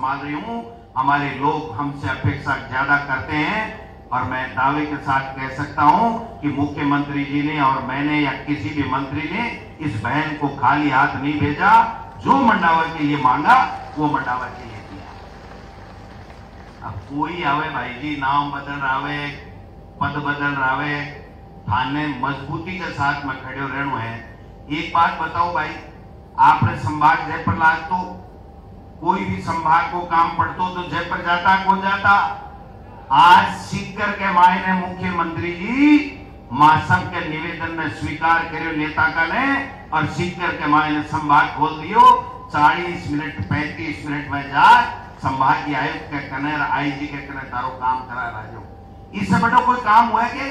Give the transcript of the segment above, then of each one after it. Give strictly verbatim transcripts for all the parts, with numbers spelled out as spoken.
मान रही हूँ हमारे लोग हमसे अपेक्षा ज्यादा करते हैं और मैं दावे के साथ कह सकता हूँ कि मुख्यमंत्री जी ने और मैंने या किसी भी मंत्री ने इस बहन को खाली हाथ नहीं भेजा। जो मंडावा के लिए मांगा वो मंडावा के लिए दिया। अब कोई आवे भाई जी नाम बदल रावे, पद बदल रावे, थाने मजबूती के साथ में खड़े रहना है। एक बात बताओ भाई, आपने संभाग जयप्रहलाद तो कोई भी संभाग को काम पड़तो तो जयपुर जाता कौन जाता। आज सीकर के मायने मुख्यमंत्री जी मासम के निवेदन में स्वीकार करो नेता का ने और सीकर के मायने संभाग खोल दियो। चालीस मिनट पैंतीस मिनट में जा संभागीय आयुक्त के कने आई जी के कने तारो काम करा राजो। इससे बड़ो कोई काम हुआ के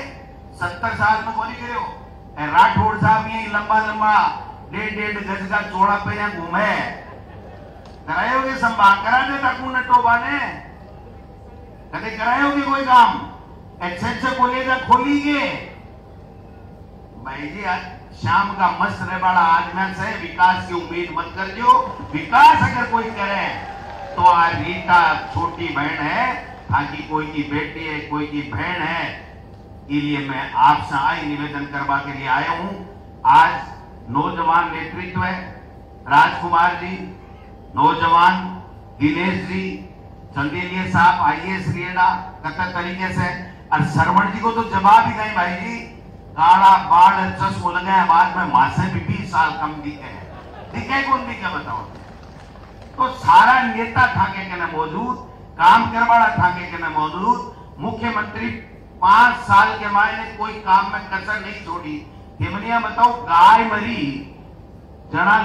सत्तर साल में कोनी करो। राठौड़ साहब ये लंबा लंबा डेढ़ डेढ़ गज का चौड़ा पे घूमे करायोगे संभाग करा देता कूने टोबा ने कदे करायोगे कोई काम एक्सेंस से कोलेजा खोलीगे। भाई जी आज शाम का मस्त रहे बड़ा आदमी से विकास की उम्मीद मत कर दियो। विकास अगर कोई करे तो आज रीता छोटी बहन है, ताकि कोई की बेटी है कोई की बहन है। इसलिए मैं आपसे आई निवेदन करवा के लिए आया हूँ। आज नौजवान नेतृत्व है, राजकुमार जी, नौजवान दिनेश जी, चंदेलिया साहब आईएएस रेडा कतर तरीके से, और सरवण जी को तो जवाब ही नहीं। भाई जी काला बाढ़ चश्मो लगाए बाद में माँ से भी बीस साल कम दिखे हैं, दिखे कौन दिखे बताओ। तो सारा नेता थाके के न मौजूद, काम करवाड़ा थाके के न मौजूद। मुख्यमंत्री पांच साल के मायने कोई काम में कसर नहीं छोड़ी। हिमनिया बताओ गाय मरी जना